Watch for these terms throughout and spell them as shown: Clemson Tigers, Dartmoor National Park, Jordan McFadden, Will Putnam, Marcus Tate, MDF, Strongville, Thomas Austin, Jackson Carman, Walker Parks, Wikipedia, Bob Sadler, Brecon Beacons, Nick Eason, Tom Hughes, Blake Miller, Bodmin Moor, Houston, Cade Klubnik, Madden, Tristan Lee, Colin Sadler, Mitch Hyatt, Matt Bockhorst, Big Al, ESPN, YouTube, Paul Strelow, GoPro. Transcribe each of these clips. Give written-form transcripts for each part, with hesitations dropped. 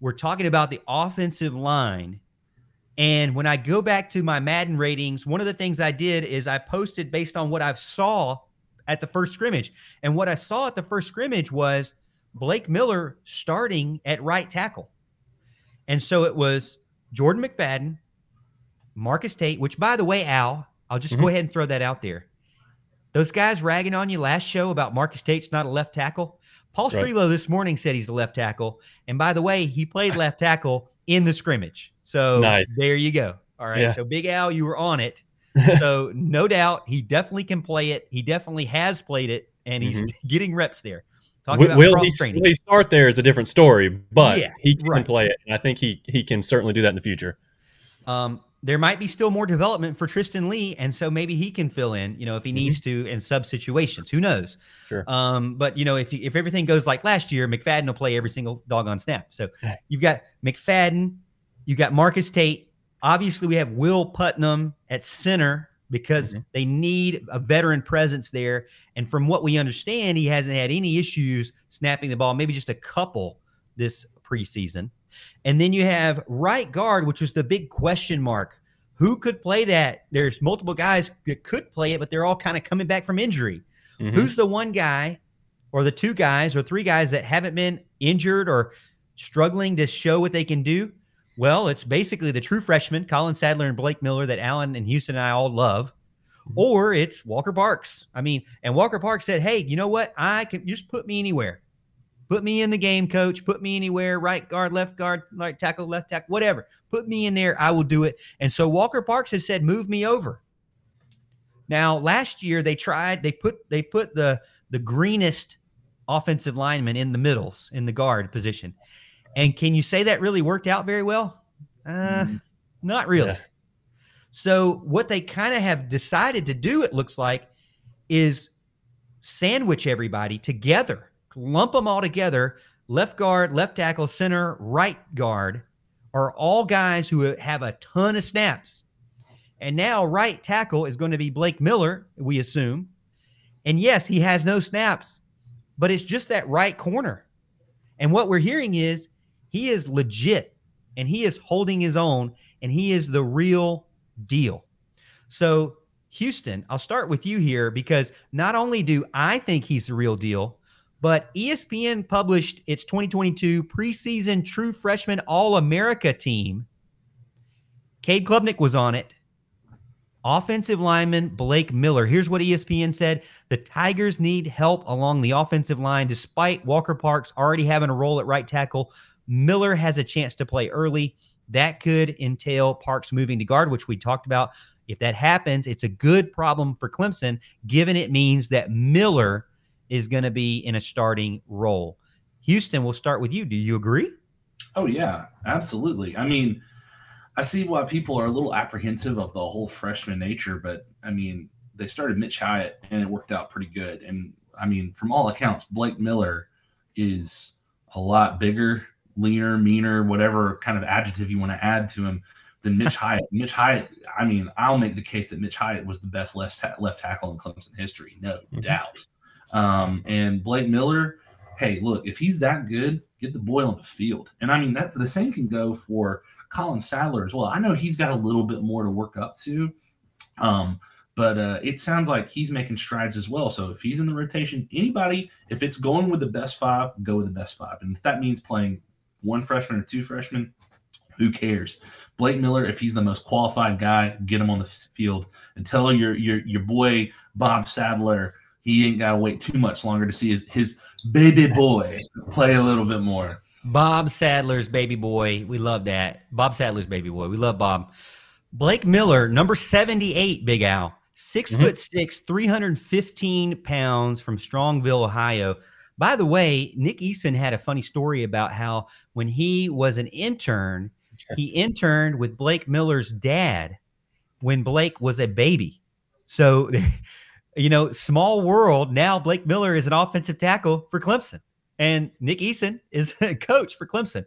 We're talking about the offensive line. And when I go back to my Madden ratings, one of the things I did is I posted based on what I saw at the first scrimmage. And what I saw at the first scrimmage was Blake Miller starting at right tackle. And so it was Jordan McFadden, Marcus Tate, which, by the way, Al, I'll just go ahead and throw that out there. Those guys ragging on you last show about Marcus Tate's not a left tackle. Paul Strelow this morning said he's a left tackle. And by the way, he played left tackle in the scrimmage. So there you go. All right. Yeah. So Big Al, you were on it. So no doubt he definitely can play it. He definitely has played it, and he's getting reps there. Talking about will he start there is a different story, but he can play it. And I think he can certainly do that in the future. There might be still more development for Tristan Lee, and so maybe he can fill in, you know, if he needs to in sub situations. Who knows? Sure. But, you know, if everything goes like last year, McFadden will play every single doggone snap. So you've got McFadden, you've got Marcus Tate. Obviously, we have Will Putnam at center because they need a veteran presence there. And from what we understand, he hasn't had any issues snapping the ball, maybe just a couple this preseason. And then you have right guard, which was the big question mark. Who could play that? There's multiple guys that could play it, but they're all kind of coming back from injury. Who's the one guy or the two guys or three guys that haven't been injured or struggling to show what they can do? Well, it's basically the true freshmen, Colin Sadler and Blake Miller, that Allen and Houston and I all love. Or it's Walker Parks. I mean, and Walker Parks said, hey, you know what? I can just put me anywhere. Put me in the game, coach. Put me anywhere, right guard, right tackle, left tackle, whatever. Put me in there. I will do it. And so Walker Parks has said, move me over. Now, last year they tried, they put the greenest offensive lineman in the middles, in the guard position. And can you say that really worked out very well? Not really. Yeah. So what they kind of have decided to do, it looks like, is sandwich everybody together. Lump them all together. Left guard, left tackle, center, right guard are all guys who have a ton of snaps. And now right tackle is going to be Blake Miller, we assume. And yes, he has no snaps, but it's just that right corner. And what we're hearing is he is legit, and he is holding his own, and he is the real deal. So Houston, I'll start with you here, because not only do I think he's the real deal, but ESPN published its 2022 preseason true freshman All-America team. Cade Klubnik was on it. Offensive lineman Blake Miller. Here's what ESPN said. The Tigers need help along the offensive line. Despite Walker Parks already having a role at right tackle, Miller has a chance to play early. That could entail Parks moving to guard, which we talked about. If that happens, it's a good problem for Clemson, given it means that Miller is going to be in a starting role. Houston, we'll start with you. Do you agree? Oh, yeah, absolutely. I mean, I see why people are a little apprehensive of the whole freshman nature, but, I mean, they started Mitch Hyatt, and it worked out pretty good. And, I mean, from all accounts, Blake Miller is a lot bigger, leaner, meaner, whatever kind of adjective you want to add to him than Mitch Hyatt. Mitch Hyatt, I mean, I'll make the case that Mitch Hyatt was the best left tackle in Clemson history, no doubt. And Blake Miller, hey, look, if he's that good, get the boy on the field. And, I mean, that's the same can go for Colin Sadler as well. I know he's got a little bit more to work up to, but it sounds like he's making strides as well. So if he's in the rotation, anybody, if it's going with the best five, go with the best five. And if that means playing one freshman or two freshmen, who cares? Blake Miller, if he's the most qualified guy, get him on the field. And tell your boy Bob Sadler he ain't got to wait too much longer to see his baby boy play a little bit more. Bob Sadler's baby boy. We love that. Bob Sadler's baby boy. We love Bob. Blake Miller, number 78, Big Al. 6'6", 315 pounds from Strongville, Ohio. By the way, Nick Eason had a funny story about how when he was an intern, he interned with Blake Miller's dad when Blake was a baby. So you know, small world. Now Blake Miller is an offensive tackle for Clemson, and Nick Eason is a coach for Clemson.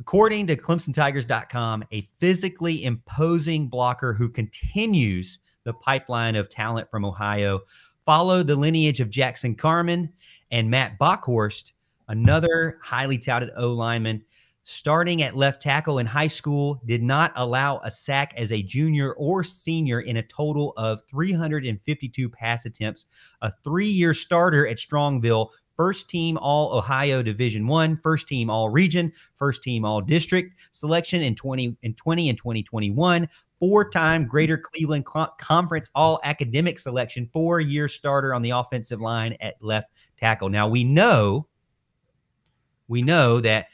According to ClemsonTigers.com, a physically imposing blocker who continues the pipeline of talent from Ohio, followed the lineage of Jackson Carman and Matt Bockhorst, another highly touted O-lineman. starting at left tackle in high school, did not allow a sack as a junior or senior in a total of 352 pass attempts, a 3-year starter at Strongville, first team All-Ohio Division I, first team All-Region, first team All-District selection in 2020 and 2021, 4-time Greater Cleveland Conference All-Academic selection, 4-year starter on the offensive line at left tackle. Now, we know that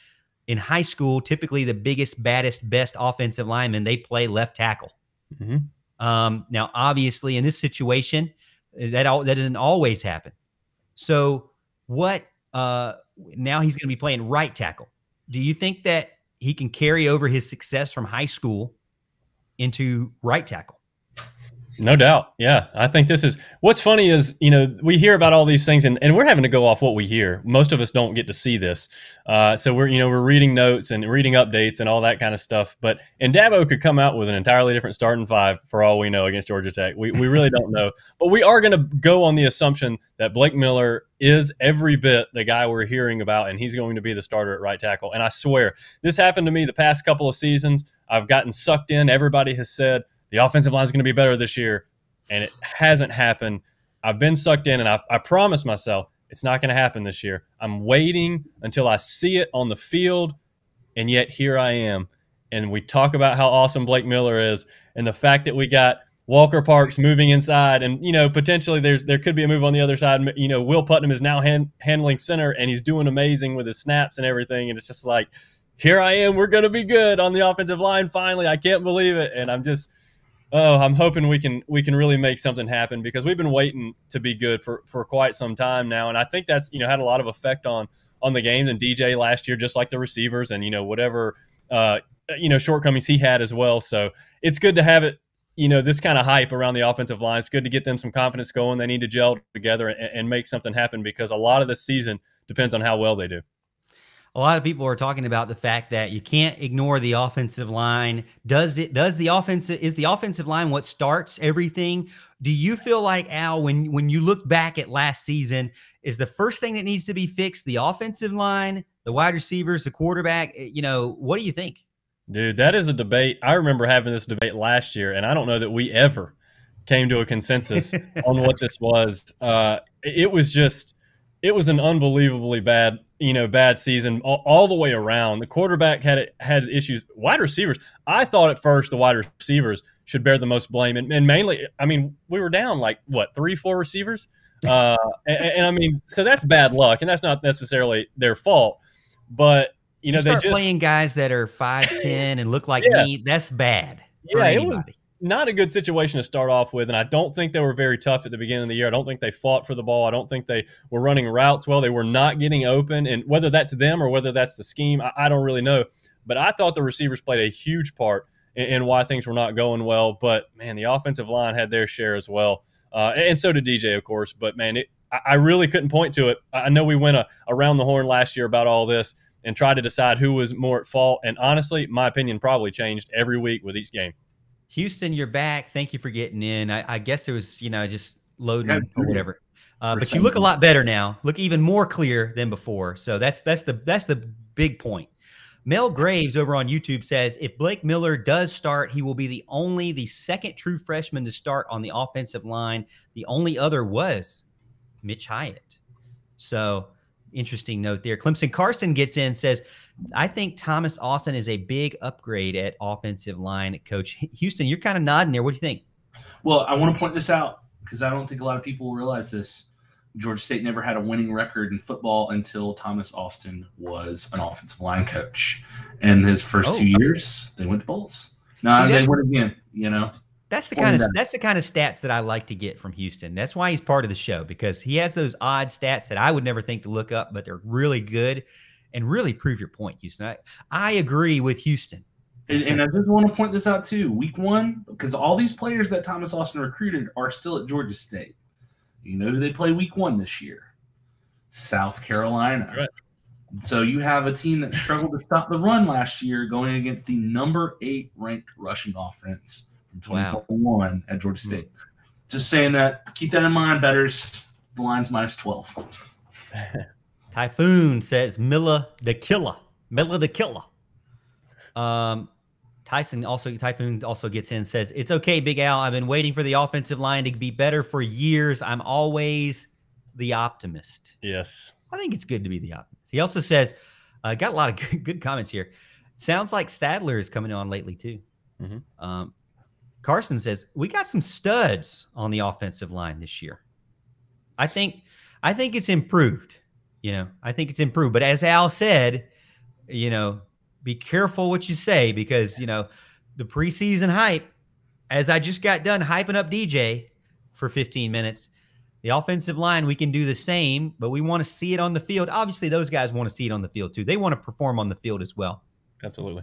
in high school, typically the biggest, baddest, best offensive linemen, they play left tackle. Mm-hmm. Now, obviously, in this situation, that doesn't always happen. So now he's going to be playing right tackle. Do you think that he can carry over his success from high school into right tackle? No doubt. Yeah. I think this is what's funny is, you know, we hear about all these things and we're having to go off what we hear. Most of us don't get to see this. So we're reading notes and reading updates and all that kind of stuff. And Dabo could come out with an entirely different starting five for all we know against Georgia Tech. We really don't know, but we are going to go on the assumption that Blake Miller is every bit the guy we're hearing about, and he's going to be the starter at right tackle. And I swear this happened to me the past couple of seasons. I've gotten sucked in. Everybody has said, the offensive line is going to be better this year, and it hasn't happened. I've been sucked in, and I promised myself it's not going to happen this year. I'm waiting until I see it on the field, and yet here I am. And we talk about how awesome Blake Miller is and the fact that we got Walker Parks moving inside, and, you know, potentially there could be a move on the other side. You know, Will Putnam is now handling center, and he's doing amazing with his snaps and everything, and it's just like, here I am. We're going to be good on the offensive line finally. I can't believe it, and I'm just – oh, I'm hoping we can really make something happen, because we've been waiting to be good for quite some time now. And I think that's, you know, had a lot of effect on the game and DJ last year, just like the receivers and, you know, whatever, you know, shortcomings he had as well. So it's good to have it, you know, this kind of hype around the offensive line. It's good to get them some confidence going. They need to gel together and make something happen, because a lot of the season depends on how well they do. A lot of people are talking about the fact that you can't ignore the offensive line. Is the offensive line what starts everything? Do you feel like, Al, when you look back at last season, is the first thing that needs to be fixed the offensive line, the wide receivers, the quarterback? You know, what do you think? Dude, that is a debate. I remember having this debate last year, and I don't know that we ever came to a consensus on what this was. It was an unbelievably bad, you know, bad season all the way around. The quarterback had issues. Wide receivers, I thought at first the wide receivers should bear the most blame. And mainly, I mean, we were down like, what, 3-4 receivers? And I mean, so that's bad luck, and that's not necessarily their fault. But, you know, they just playing guys that are 5'10 and look like me. That's bad for anybody. It was not a good situation to start off with, and I don't think they were very tough at the beginning of the year. I don't think they fought for the ball. I don't think they were running routes well. They were not getting open, and whether that's them or whether that's the scheme, I don't really know. But I thought the receivers played a huge part in why things were not going well. But, man, the offensive line had their share as well, and so did DJ, of course. But, man, I really couldn't point to it. I know we went around the horn last year about all this and tried to decide who was more at fault, and honestly, my opinion probably changed every week with each game. Houston, you're back. Thank you for getting in. I guess it was, you know, just loading or whatever. But you look a lot better now. Look even more clear than before. So that's the big point. Mel Graves over on YouTube says, if Blake Miller does start, he will be the second true freshman to start on the offensive line. The only other was Mitch Hyatt. So interesting note there. Clemson Carson gets in, says, I think Thomas Austin is a big upgrade at offensive line coach. Houston, you're kind of nodding there. What do you think? Well, I want to point this out because I don't think a lot of people realize this. Georgia State never had a winning record in football until Thomas Austin was an offensive line coach. And his first 2 years, they went to bowls. No, they went again, you know. That's the kind of stats that I like to get from Houston. That's why he's part of the show, because he has those odd stats that I would never think to look up, but they're really good and really prove your point, Houston. I agree with Houston. And I just want to point this out too. Week 1, because all these players that Thomas Austin recruited are still at Georgia State. You know who they play week 1 this year? South Carolina. Right. So you have a team that struggled to stop the run last year going against the number 8 ranked rushing offense. 2021 at Georgia State. Just saying that. Keep that in mind, bettors. The line's -12. Typhoon says Milla the Killa. Typhoon also gets in, says, "It's okay, Big Al. I've been waiting for the offensive line to be better for years. I'm always the optimist." Yes. I think it's good to be the optimist. He also says, got a lot of good comments here. Sounds like Sadler is coming on lately too. Mm-hmm. Carson says, "We got some studs on the offensive line this year. I think it's improved. You know, I think it's improved. But as Al said, you know, be careful what you say because, you know, the preseason hype, as I just got done hyping up DJ for 15 minutes, the offensive line, we can do the same, but we want to see it on the field. Obviously, those guys want to see it on the field too. They want to perform on the field as well." Absolutely.